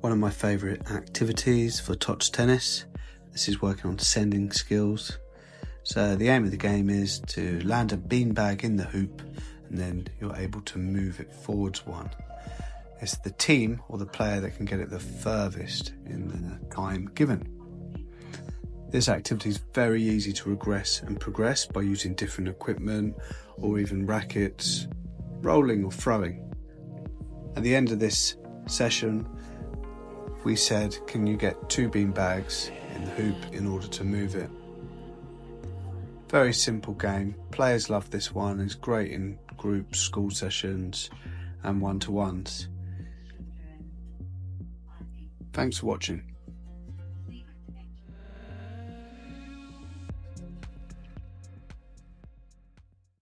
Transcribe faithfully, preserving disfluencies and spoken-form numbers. One of my favourite activities for Tots Tennis. This is working on sending skills. So the aim of the game is to land a beanbag in the hoop and then you're able to move it forwards one. It's the team or the player that can get it the furthest in the time given. This activity is very easy to regress and progress by using different equipment or even rackets, rolling or throwing. At the end of this session, we said, can you get two beanbags in the hoop in order to move it? Very simple game. Players love this one. It's great in groups, school sessions and one-to-ones. Thanks for watching.